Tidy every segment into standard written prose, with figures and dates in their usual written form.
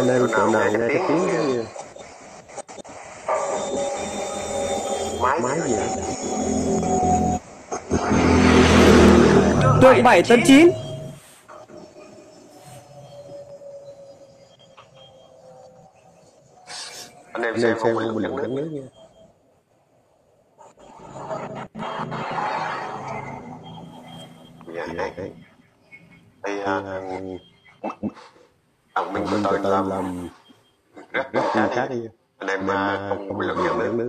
Anh em chỗ nào nghe cái tiếng cái gì? Máy gì? Tượng 7 tấn 9. Anh em xem không mình đừng nước nha. Dạ đấy. Thì mình tự làm rất khá đi anh em mà không bị lẫn nhận nữa.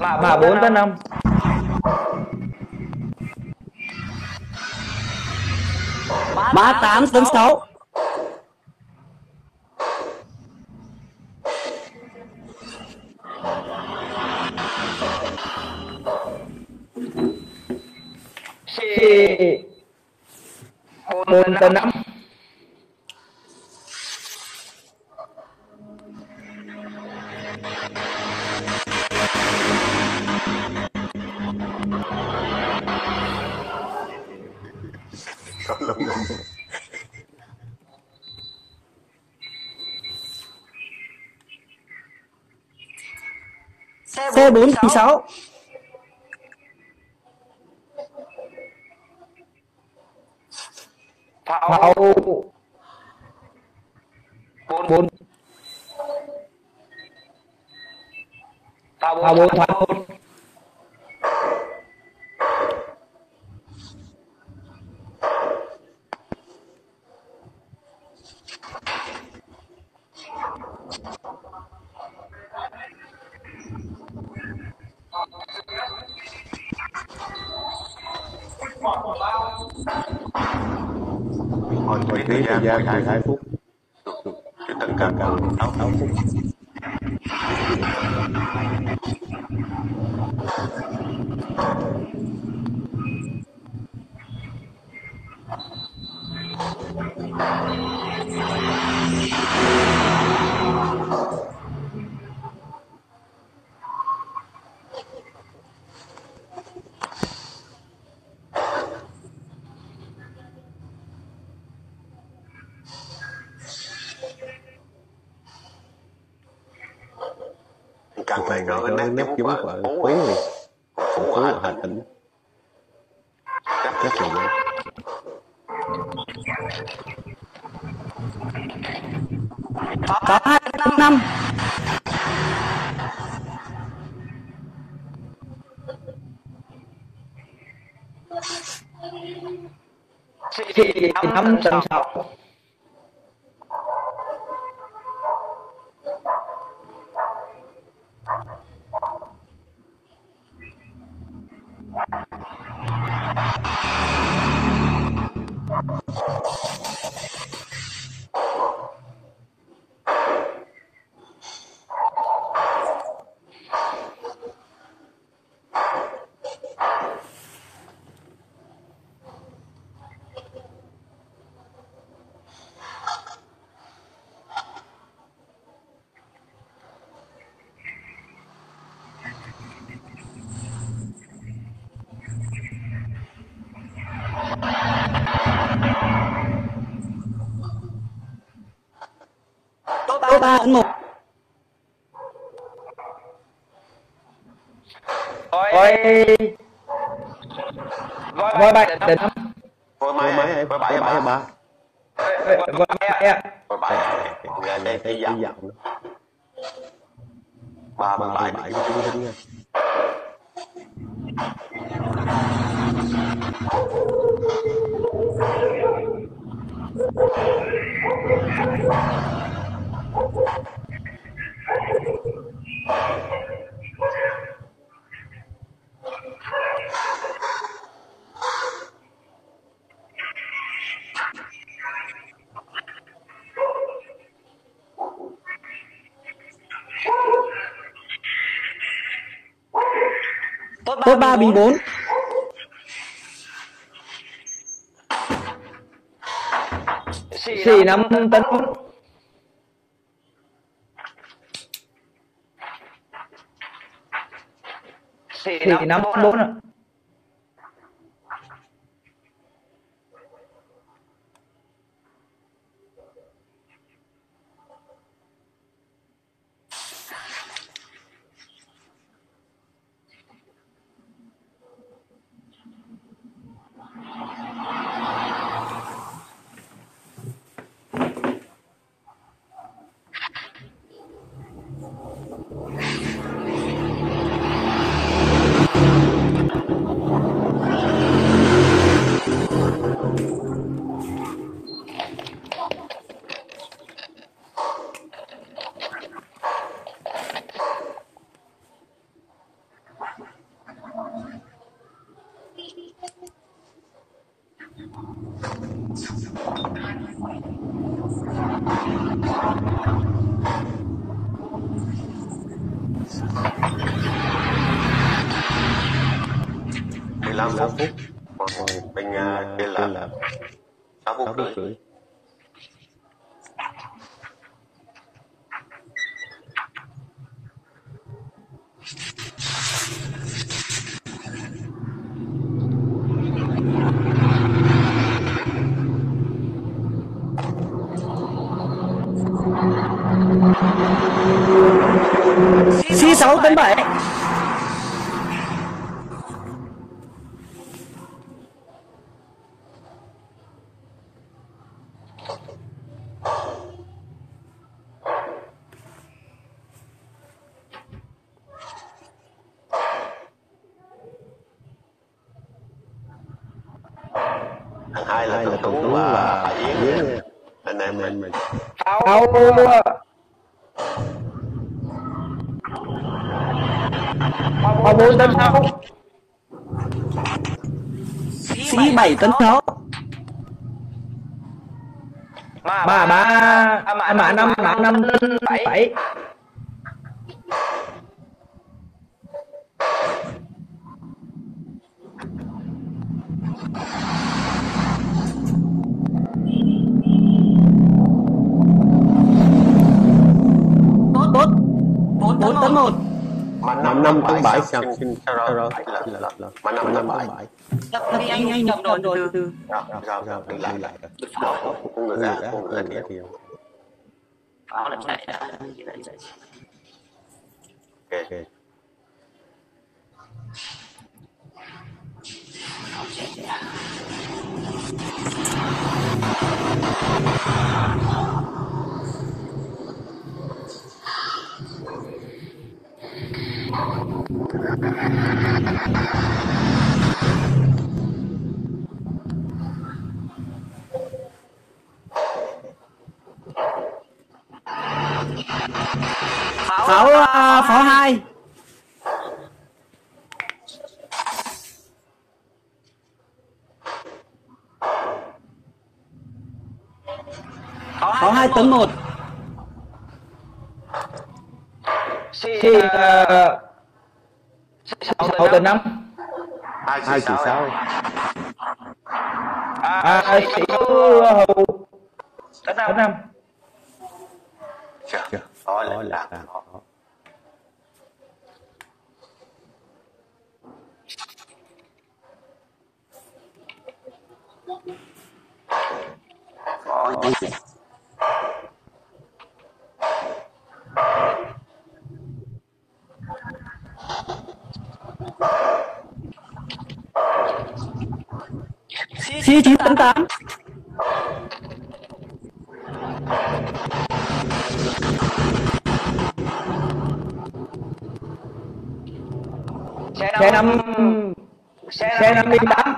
Mà 4 tấn 5. Má 8 tấn 6. Chị 4 tấn 5. C4 6. Pháo 4. Pháo 4 thoát 4. Thời gian 2 phút. Cái tầng càng càng 6 phút. Nét giống của quý này, của Hà Tĩnh. Chắc là vậy. Có 2 tấn 5. Chị 5 tấn 6. số 3 ấn 1. Voi bay đến 5. Voi máy hay voi bay hay ba. Voi bay ạ. Voi bay. Đây thấy dặn. 3 bằng 7 tính nha. Tốt 3 bình 4. Xỉ 5 tấn 4. Xỉ 5 tấn 4 ạ. Xí 6 tấn 7. Thằng hai là thằng Tú và Yến. Anh em mình Tháo Hoa 4 tấn 6. Xí 7 tấn 6. Mã 5 tấn 7. Tốt 4 tấn 1. Mà 5 tấn 7 sao rồi. Mà 5 tấn 7. Anh nhầm rồi từ. Rồi, đừng lại. Không được ra nhiều. Pháo lại chạy ra. Ok. Không chạy ra. Pháo 2. Pháo 2 tấn 1. Thì 6 tấn 5. 2 chỉ 6. Sĩ Hậu tấn 5. Chưa. Đó là họ. Có C988. Xe 508.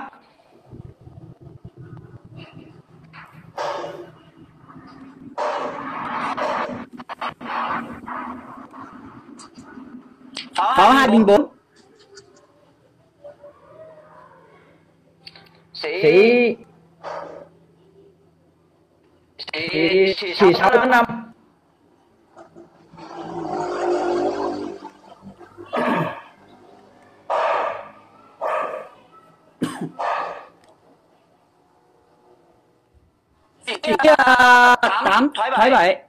Pháo 204. Sĩ 685. Sĩ 8 thoái 7.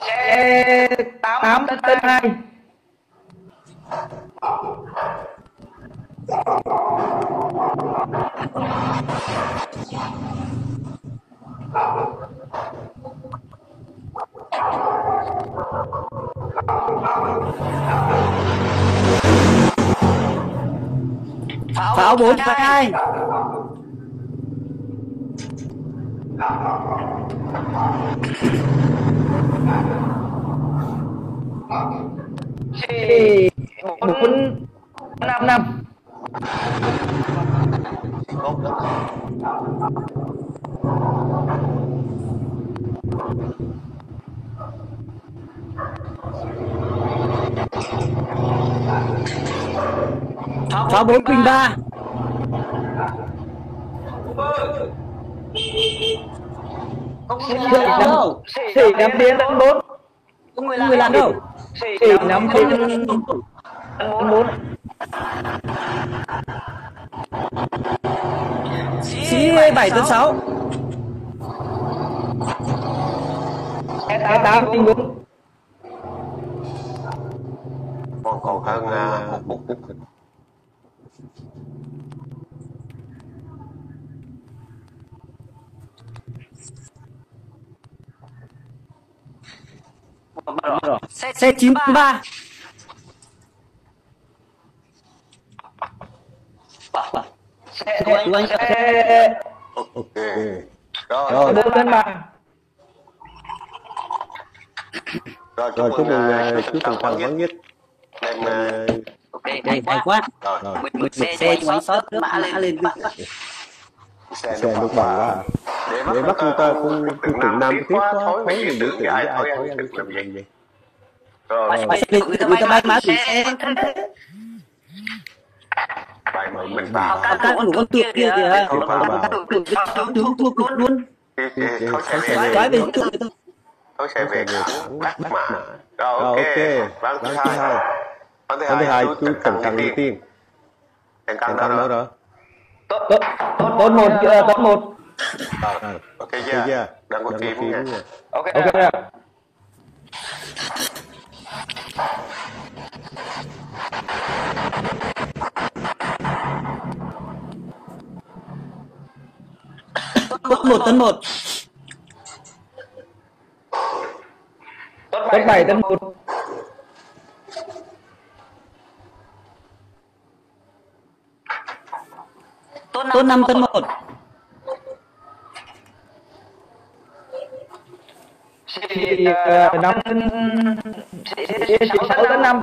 Xe 8 tên 2. Pháo 4 2. Xe 1 5 5. Pháo 4 bình 3. Sĩ 5 đến 4. Người làm đâu? Sĩ 5 đến 4. Sĩ 7 đến 6. Sĩ 8 đến 4. Còn hơn 1 tiếp. Xe 93. Rồi chúc mừng phần lớn nhất. Hay quá. Rồi. Xe chúng anh sót nước mã lên. Xe nước mã. Để bắt chúng ta cùng Nam tiếp quá thối những biểu tượng với ai thối ăn được làm gì. Mình bảo các con của con kia kìa, luôn. Tôi sẽ về bắt mã. Rồi ok, ván thứ hai chú cần đi tìm. Cần đâu đó. Tốt một. Ok chưa? Đang có kiếm nha. Ok. Tốt 1 tấn 1. Tốt 7 tấn 1. Tốt 5 tấn 1. Sĩ 6 tấn 5.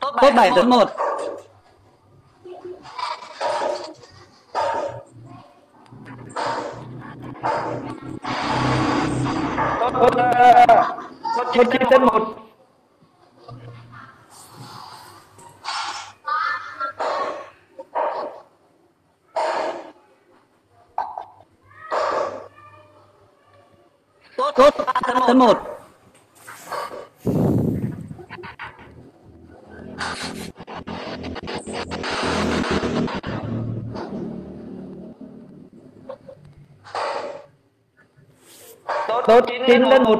Tốt 7 tấn 1. Tốt 9 tấn 1. Tốt 3 tấn 1. Tốt 9 lên 1.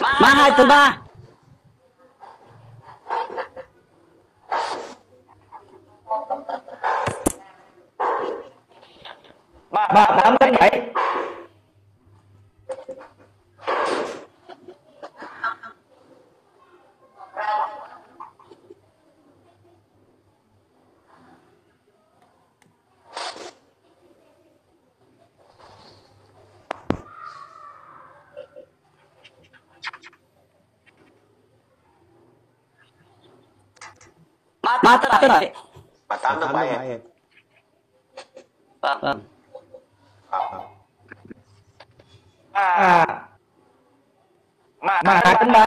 Ba 2 từ 3. Ba 8 đến 7. Ba 8 đến 7. Ba 8 đến 7 em. Vâng. Mà 2 đến 3.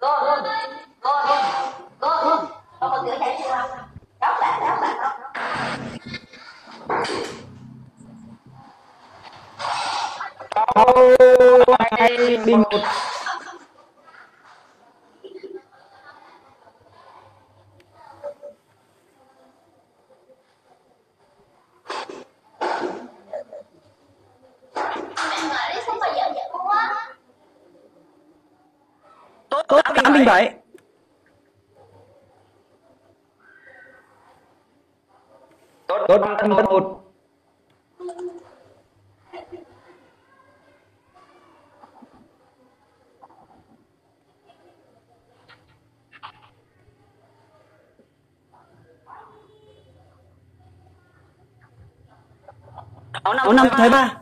Tốt 8 đến 7. Tốt 1. Tốt 5 thấy 3.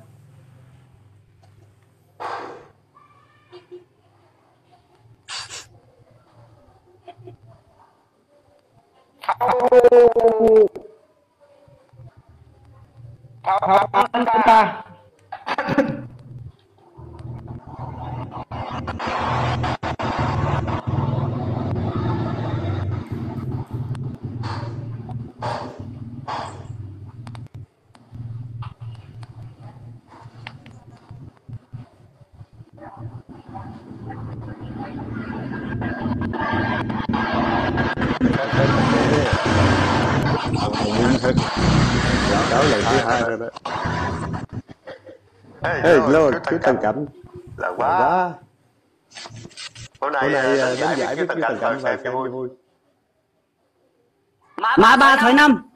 Thảo 8 đến 3. Cái tầng cảnh là quá. Hôm nay đánh giải với cái tầng cảnh và xem vui. Mã 3 thỏi 5.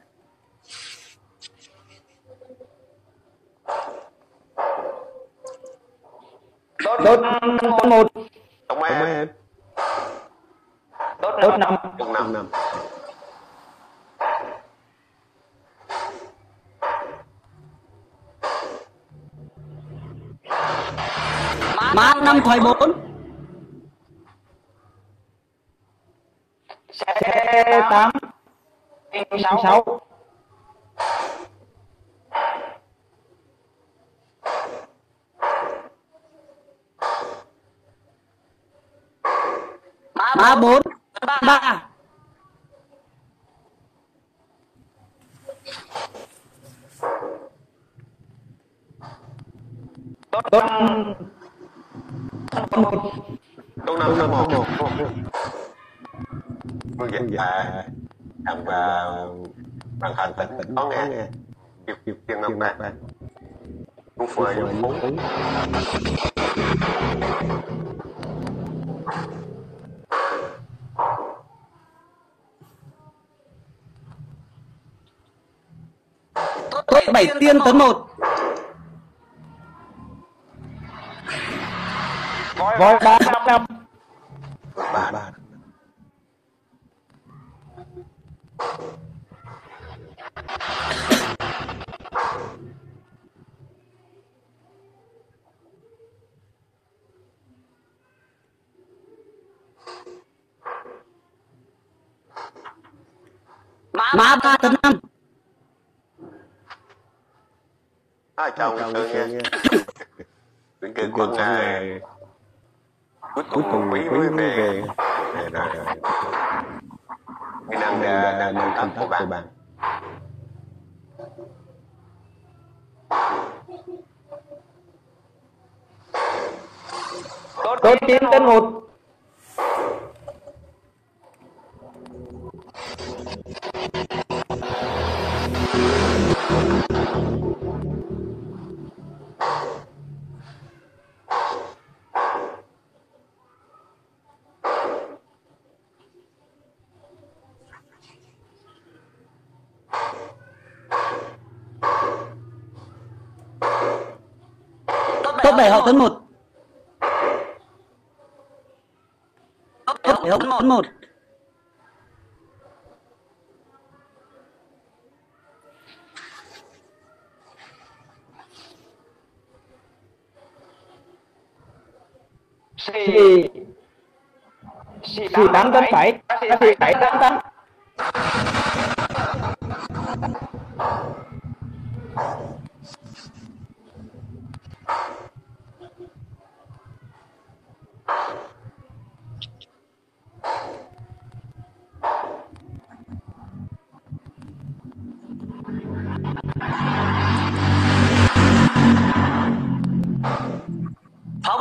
Đốt 1. Tổng em. Đốt 5. Đốt 5. Má 5 thỏi 4. Xe 8 6. Má 4 3. Tốt 5 1. Bằng hành tỉnh có nghe Kiều Ngọc Bạc Cung Phượng Dung Phú. Tuệ 7 tiên tấn 1. Voi 355. Má 3 tấn 5. Ai chồng nghe. Đến cái quần này cuối cùng quý về rồi. Cái năng đang thăm của bạn. Tốt 9 tấn 1. Tốt 7 hậu tấn 1. Tốt 7 hậu tấn 1. Xì 8 tấn 7. Xì 7 tấn 8.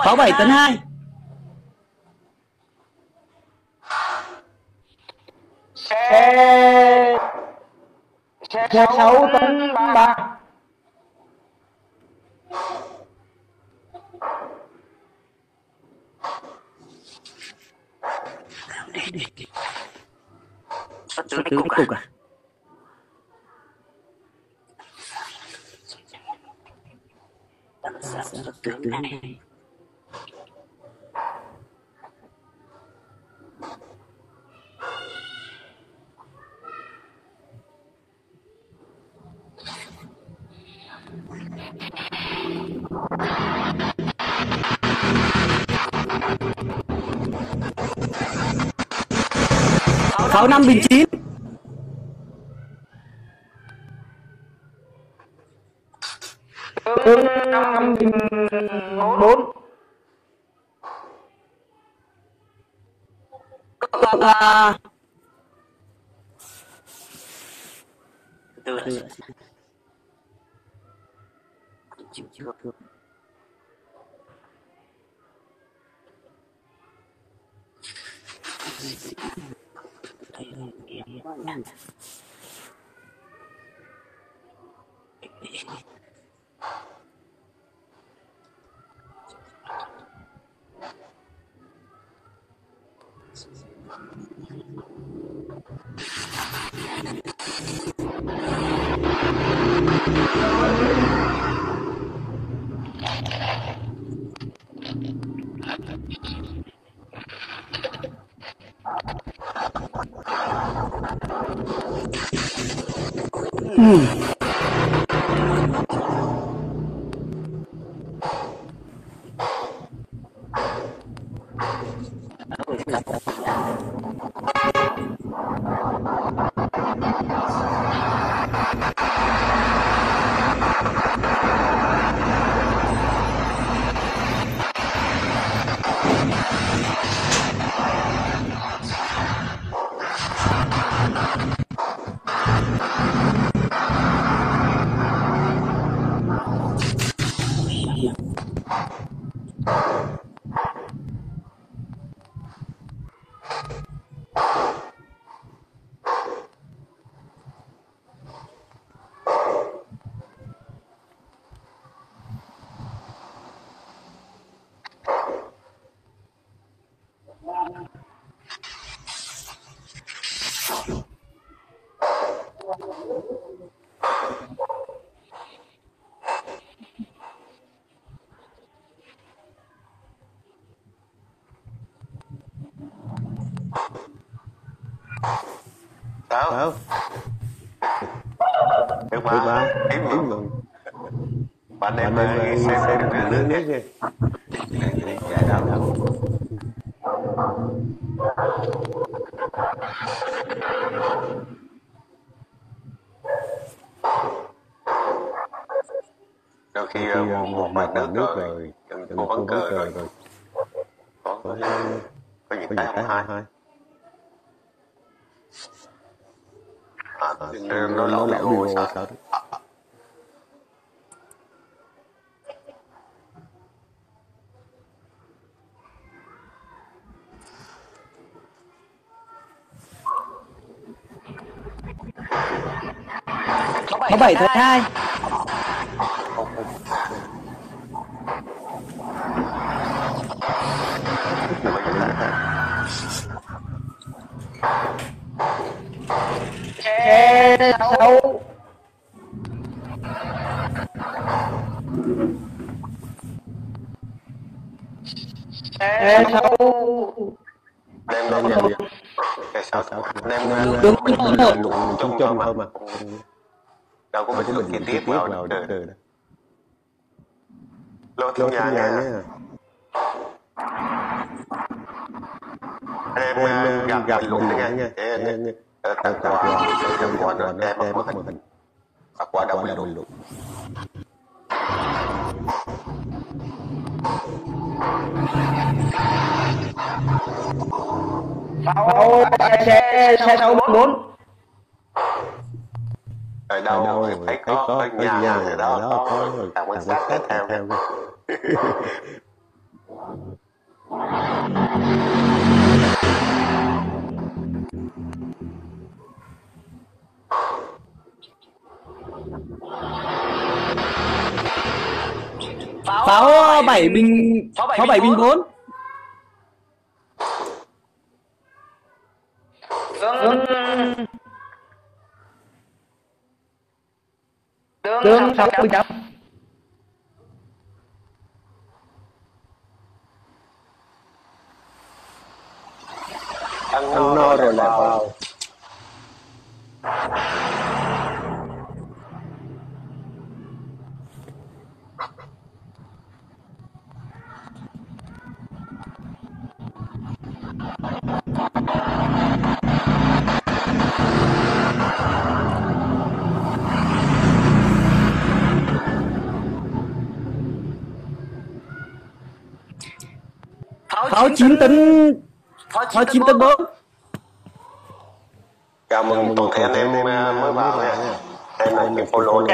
Pháo 7 tấn 2. Xe 6 tấn 3. Sắp tới cục à? Sắp tới này. Pháo 5 bình 9. Tương 5 bình 4. Tớ được mà tiếng mừng bạn em xem cả nước đi đôi khi một mặt nước rồi cũng vẫn cười rồi có gì ta không hay nó lại buồn sợ có 7/2 6 mà đâu có mình kiên tiếp nào từ lô thương nhà nha. Em gặp lụng nha nha. Tao trong quán rồi em mất mình. Bắt quả đậu lụng. Tao xe 64. Ở đâu thấy có nhà ở đó có thằng quan sát hết theo em pháo 7 bình 4 tương 6 chấm ăn no rồi là vào pháo 9 tấn 4. Chào mừng toàn thể anh em mới vào nha. Em là mình follow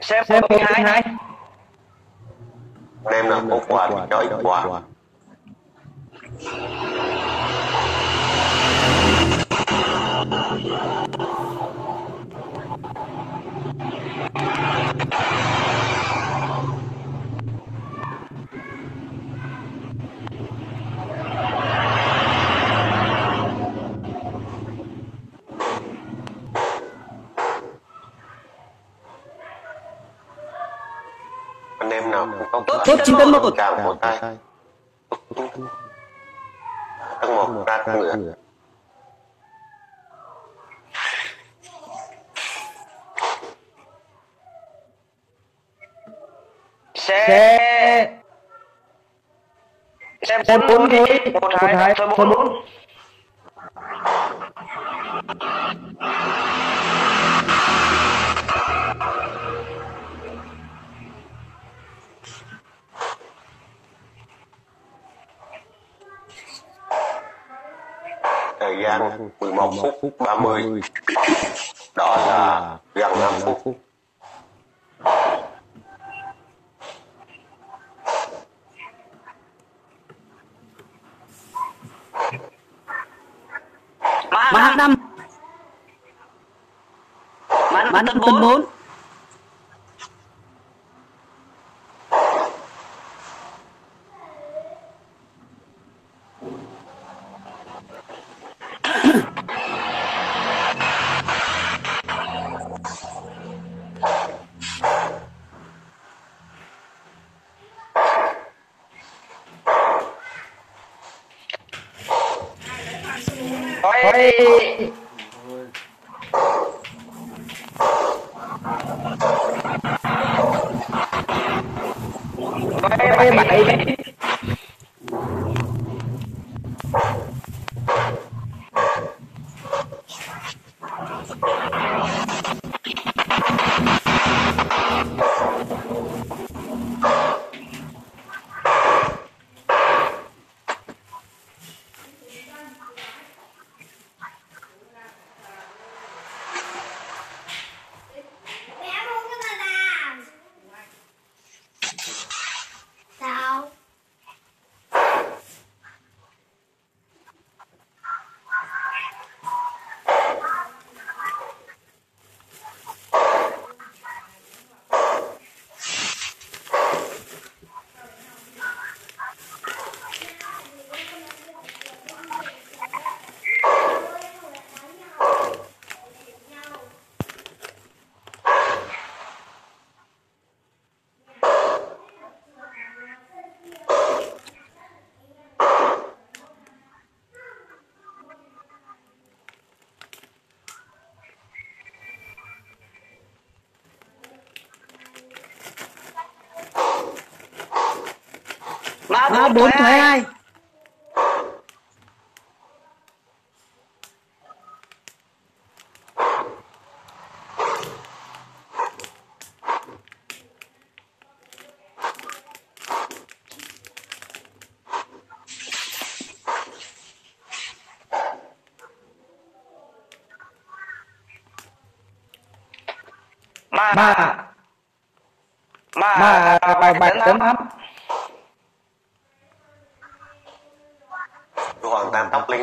xem 2 em là có quà trời quà tốt 9 tấn 1 cả một tay tăng 1 ra tăng nữa xe 4 1 2 4 4. Thời gian 11 phút 30. Đó là gần 5 phút. Mã 5 Mã 5 Mã 5 Mã 4. Hoi. Hoi bảy. Má 4 thuê 2. Mà bài bạc tấm ấm hoàn toàn tóc linh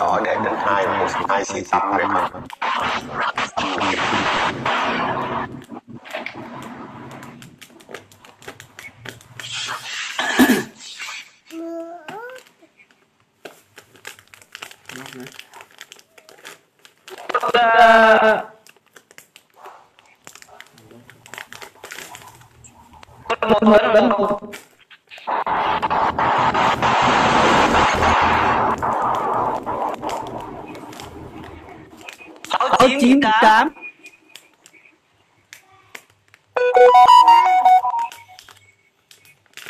Đó để đến 2 xì xăm đấy mà. Tám.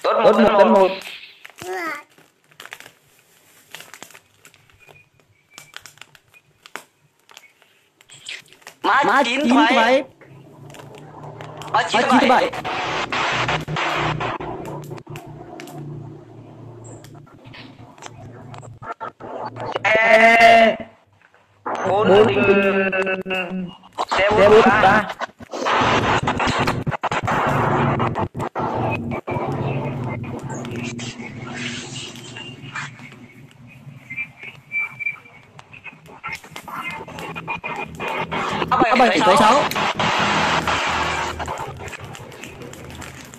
Tốt 1 đến 1. Má 9 thuê. Má 9 thuê 7. Xe 4 3. Có 7 tới 6.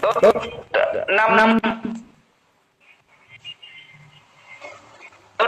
Tốt 5 Tốt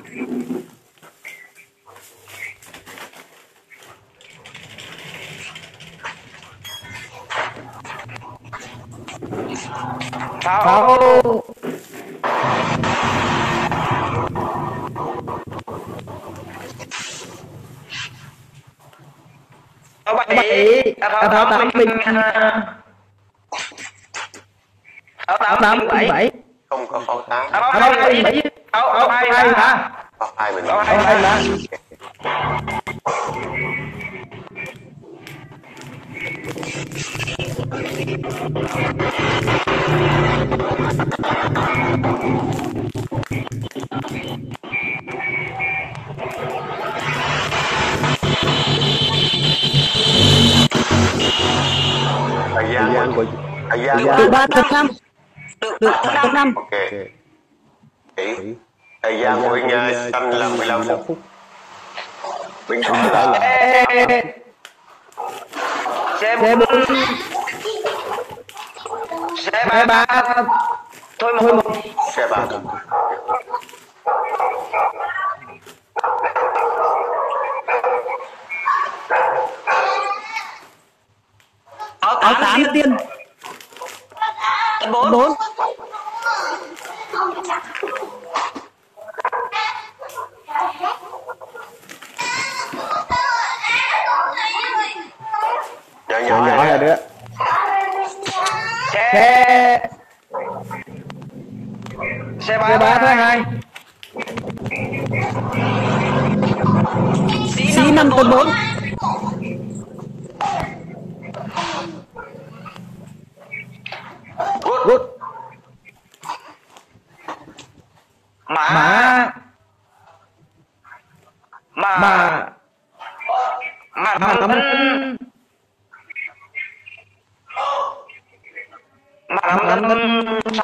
Tháo 8 mình 7. Không có pháo 8 hả? Từ 3 tới 5. Ok. Thời gian mỗi ngày xanh là 15 phút. Bình thường là C4 C3. Thôi một C3. Áo 8 tiên 4. Nhỏ là đứa C3 thứ 2 C5 tầng 4. Good. Mã 6 đứng 5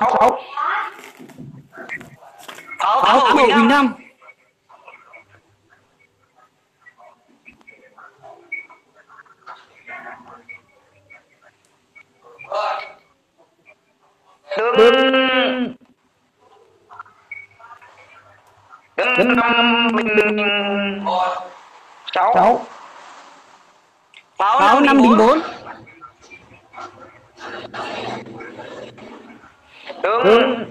bình 6. Pháo 5 bình 4. Đứng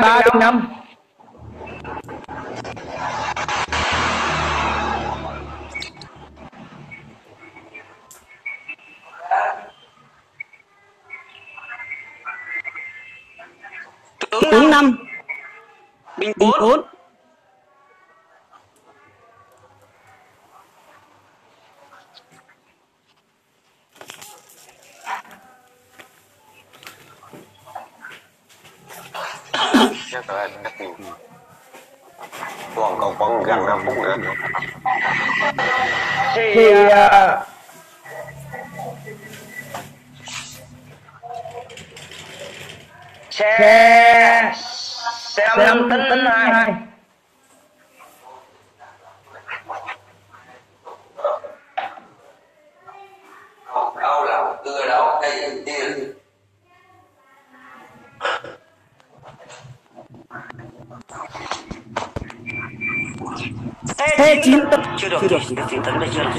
3 bình 5. Tướng 5 bình 4. Còn gần 5 phút nữa thì xe 5 tấn 2. Đâu là tươi đâu cây tiên. Thế 9 tấn. Chưa được 9 tấn là chưa được.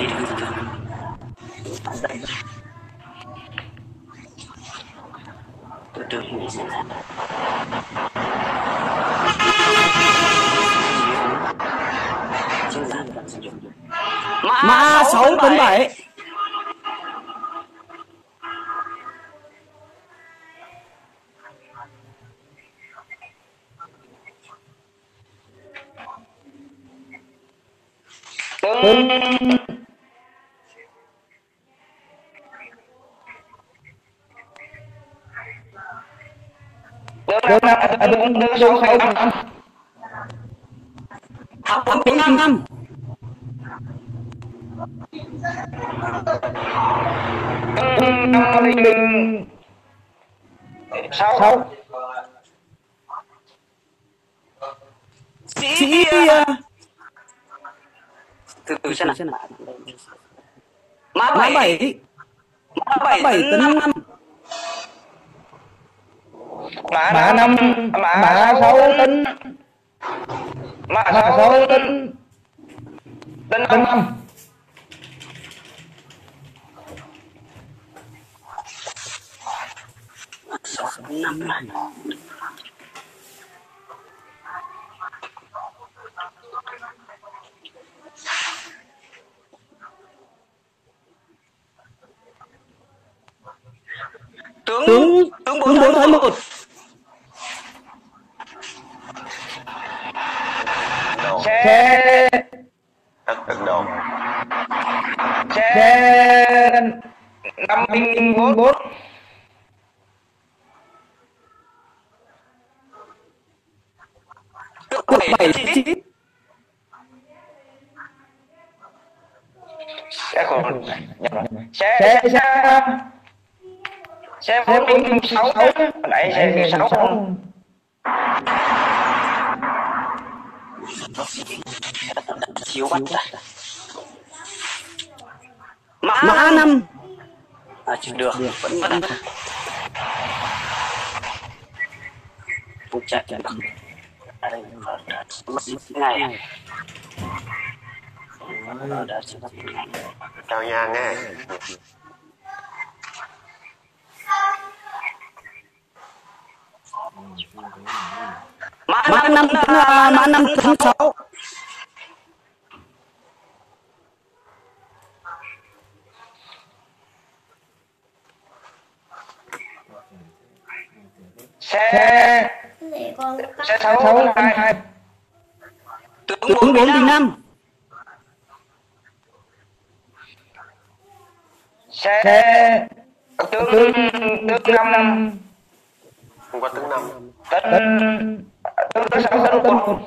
Mã 6 tấn 7. Đứng 6 5. Sáu. Từ từ xem nào. Mã 7 tấn 5. Mã 6 tấn. Mã 6 tấn 5. Tướng 4 tới 1. Xe 504. 79. Xe 406. Nãy xe 6. Xíu bắt ra. Mã 5. À chưa được, vẫn mất. Bút chạy kìa đọc. Ở đây mở đợt mất ngày. Mở đợt sẽ mất ngày. Chào nhà nghe. Mã 5 tính là mã 5 tính 6. Xe 6 2. Tướng 4 5. Xe tướng 5. Không có tướng 5. Tướng 6 1.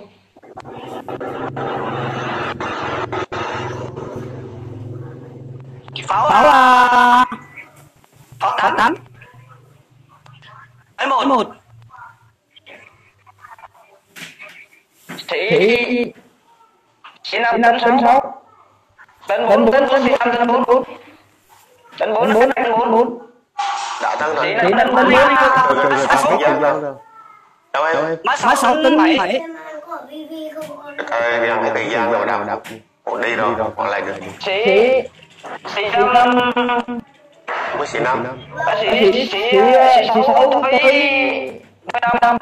Pháo là pháo 8. Ấy 1. Thì xin 5 6. Tấn 4. Đã tăng rồi. Thì tấn 4. Đâu em? Má 6 tấn 7. Ơi, đang cái thời gian nào đọc. Ổn đi rồi, còn lại được. Thì 5 mới xin 5. Thì 6 tới 5.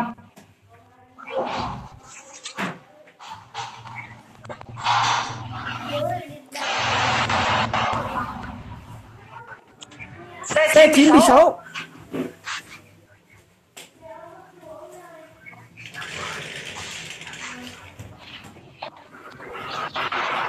Xe 96.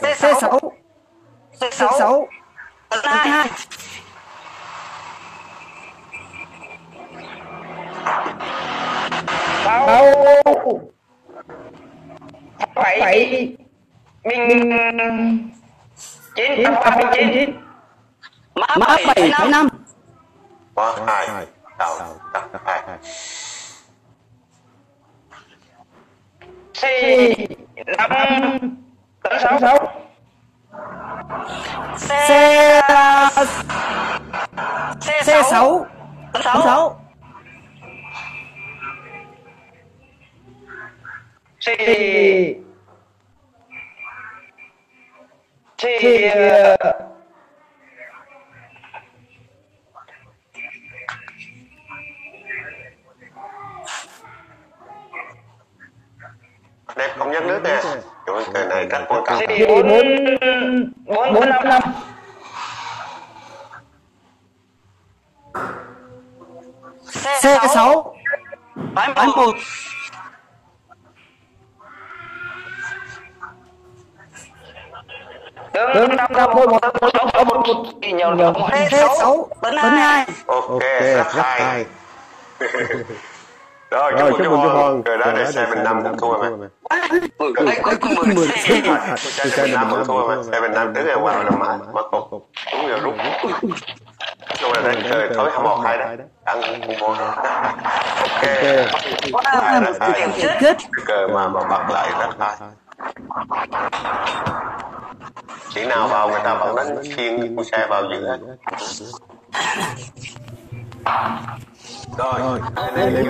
C 6. Tấn 2. Pháo 7. Binh 9 9. Mã 7 5. Quá 2. Tàu 2. C 5 6. C 6. Đẹp không nhắc nước nè. Trời trời này rất quan trọng. 4 5. C 6. 1. Tướng 5 4 1 6 4 1. Nhiều nhiều. C 6. Tấn 2. Ok, rất 2. Rồi, chúc mừng Hương. Rồi đó, để xe mình 5 cũng thua mà. Cuối cùng 10 xe. Xe mình 5 cũng thua mà. Xe mình 5 tới ngày qua rồi nằm mãi. Mất cục. Đúng rồi, đúng. Nói là đây, trời, thối 21-2 đó. Ăn cũng vô nữa. Ok. Cờ mà bật lại rất hay. Chỉ nào vào người ta vẫn đánh khiên con xe vào giữa. Rồi, đây cái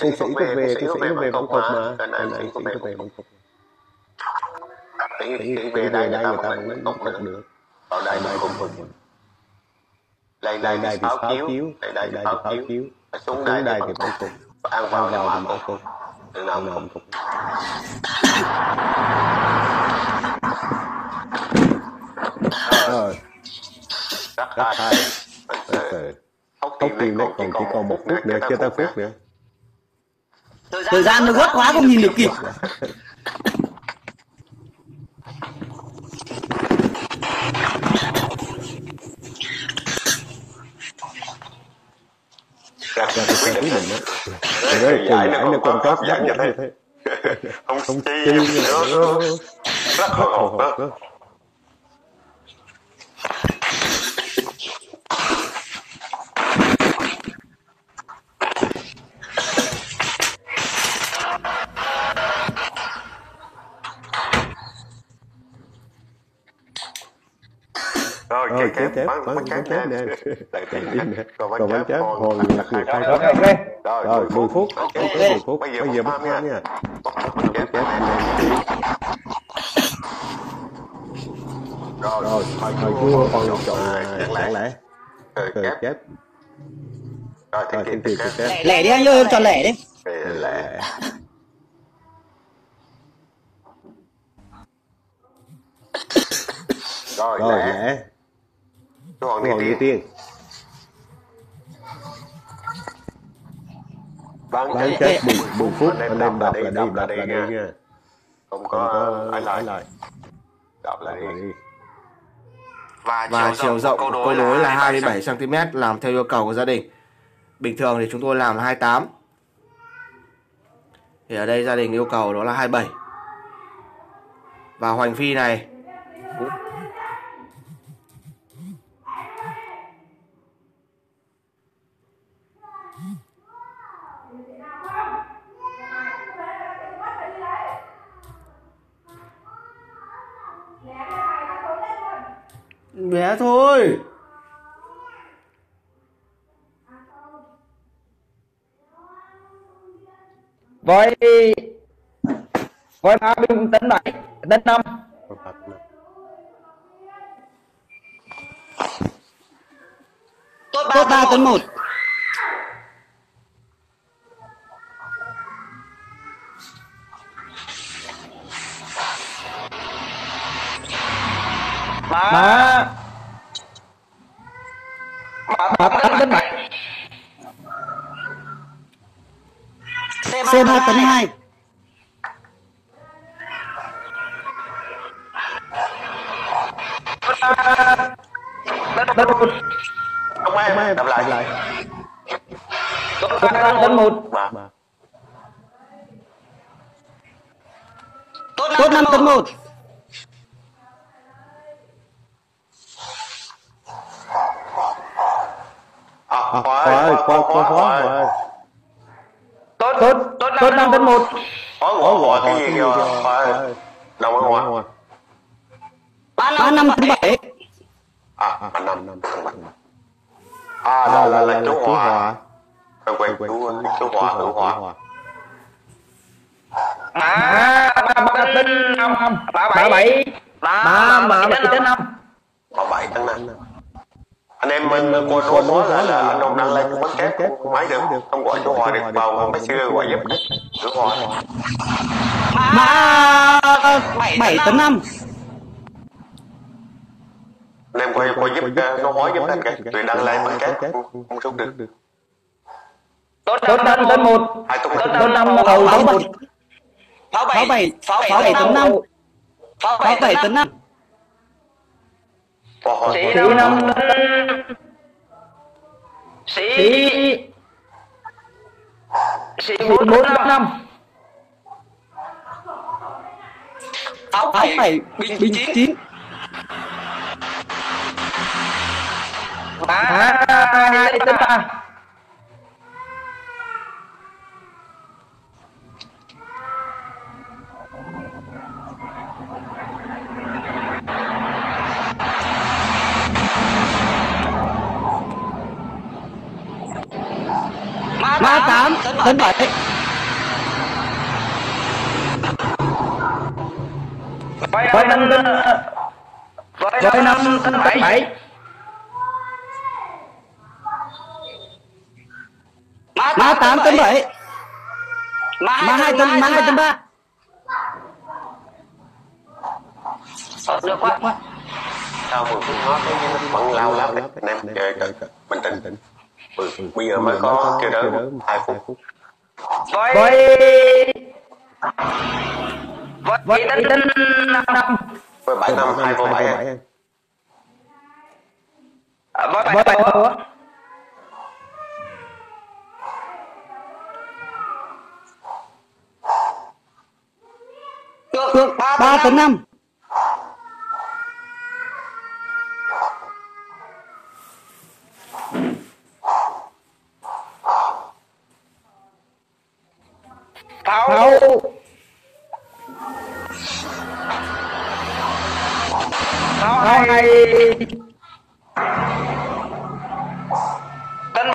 Sĩ về công cục mà. Sĩ về công cục. Sĩ về đây người ta vẫn công cục được. Vào đây mới công cục. Lên đây thì pháo chiếu, lên đây thì pháo chiếu. Xuống đây thì công cục. Ăn vào thì công cục. Từ nào công cục. Rồi. Rất hay. Tốc tìm đấy còn chỉ còn 1 phút nữa, chưa tới phút nữa. Thời gian nó gấp quá không nhìn được kịp. Đặt ra cái quyết định đó. Đấy, giải nó còn có giải như thế. Không chi nữa. Rất hồi hộp đó. Rồi chép bắn chép nè, còn bắn chép hồn lạc nghiệp khai thác. Rồi 10 phút, bây giờ bắt ngang nha. Rồi hồi cua còn chọn lẻ, rồi chép, rồi thêm tiền chép. Lẻ đi anh ơi, chọn lẻ đi. Lẻ. Rồi lẻ. Hoàng đi tiên. Bán chết 10 phút. Anh em đọc là đi nha. Không có ai lại. Đọc lại đi. Và chiều rộng câu đối là 27 cm, làm theo yêu cầu của gia đình. Bình thường thì chúng tôi làm là 28. Thì ở đây gia đình yêu cầu đó là 27. Và hoành phi này bé thôi. Voi ba binh tấn 7, tấn 5. Tốt 3 tấn 1. Mã 8 tấn 7. C 3 tấn 2. Không ai đọc lại. Tốt 3 tấn 1. Tốt 5 tấn 1. Khóa ơi. Tốt 5 tấn 1. Khóa cái gì kìa. Đồng ở ngoài. 35 tấn 7. Là chú Hòa. Quen quen chú Hòa. 37 tấn 5. Anh em mình cô nói là anh Đông đang lên bắn kép của máy được, không gọi chú Hòa được vào máy xưa gọi giúp chú Hòa. 7 tấn 5. Anh em coi giúp nó hỏi giúp anh kìa, tụi đang lên bắn kép không xuống được. Tốt 5 tấn 1. Tốt 5 đầu 6 bật. Pháo 7 tấn 5. Pháo 7 tấn 5. Sĩ 4 năm. 6 7. Bình 9. 3 2 3. Đến vậy. Với năm tháng 7. Má 8 tháng 7. Má 2 tháng 3. Được quá. Sao mà cũng nói bằng lao lao đấy. Mình tỉnh. Bây giờ mới có kêu đỡ 2 phút. Với tính 5 năm. Với 7 năm, 2 vô 7 em. Với 7 vô. Được 3 tính 5.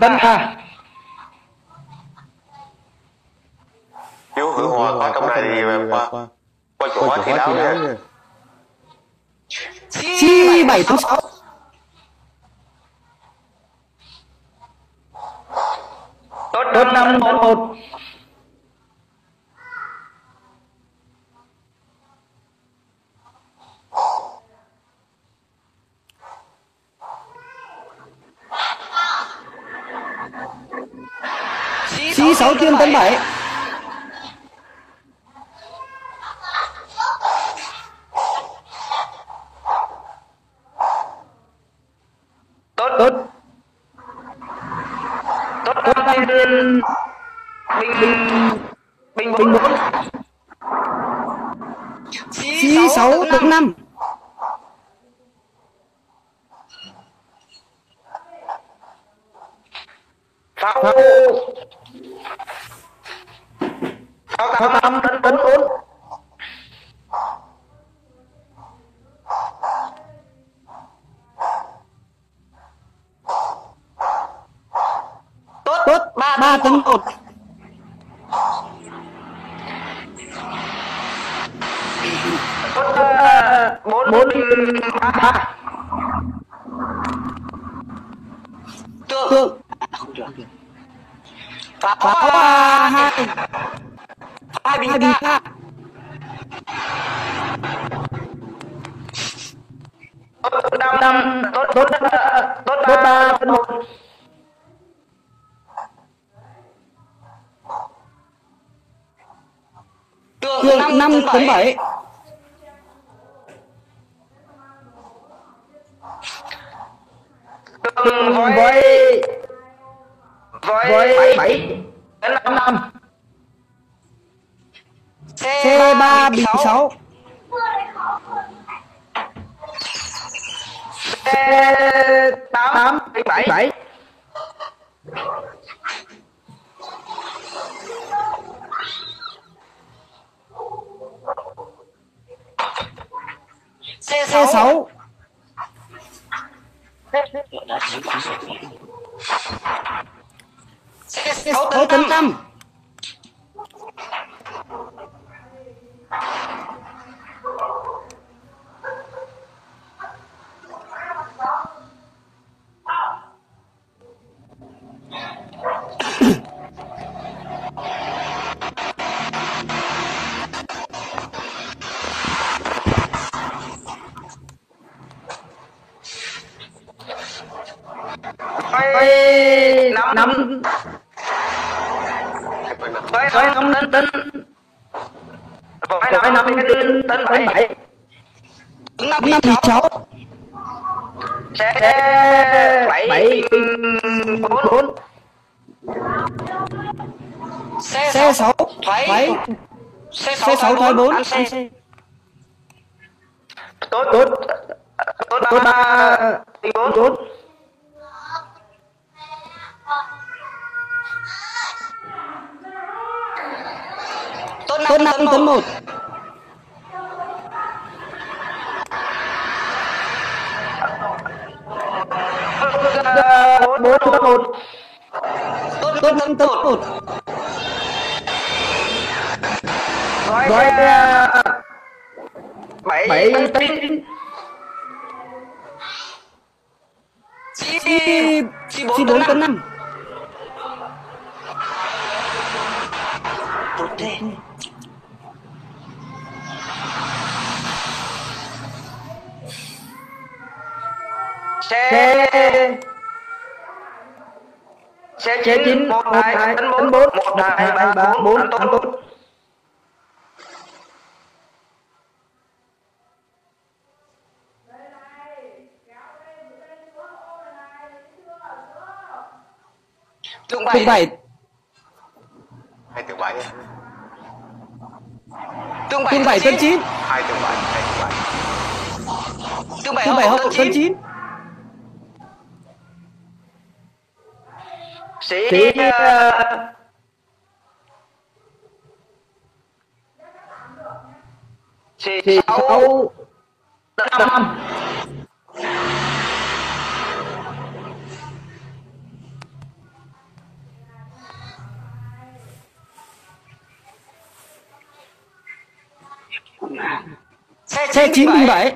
Tính à. Chú hữu hòa ở trong này thì qua chỗ hóa thì đáo nha. Chi 7 tháng 6. Tốt 5 tháng 1. Chí 6 tiêm tấn 7. Tốt bình 4. Chí 6 tấn 5. C6 thoái 4. Tốt 3 4. Tốt 5 tấn 1. Tốt 4 tấn 1. Tốt 5 tấn 1. gói bảy tính chi 4 tấn 5. Xe 9, 1, 2, tấn 4, 1, 2, 3, 4, tấn tốt. Tương 7 tấn 9. 2 tương 7, 2 tương 7. Tương 7 hậu tấn 9. Sĩ 6 tấn 5. Xe 97.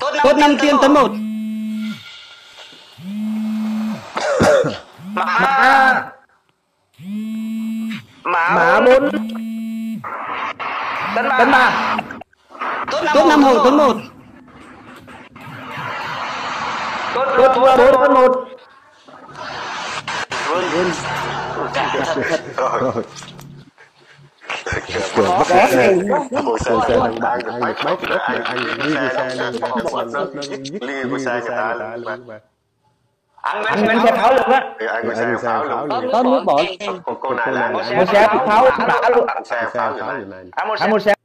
Tốt 5 tiên tấn 1. Mã 4 tấn 3. Tốt 5 hậu tấn 1. Tốt 4 tấn 1. Anh lên xe pháo luôn á. Có nước bỏ. Một xe pháo đã luôn. Anh một xe